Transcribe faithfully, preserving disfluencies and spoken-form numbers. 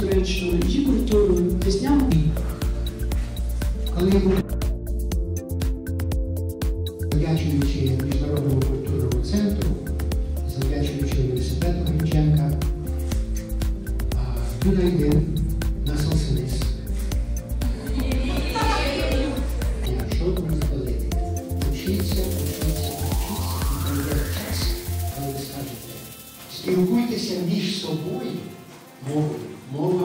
гречну, її культуру, пізням. Коли були завдячуючи Міжнародному культурному центру, завдячуючи університету Гринченка, туди йде на Солсенис. Що там сказати? Учіться, учіться, учіться, коли ви скажете. Спілкуйтеся між собою мовою. Мова.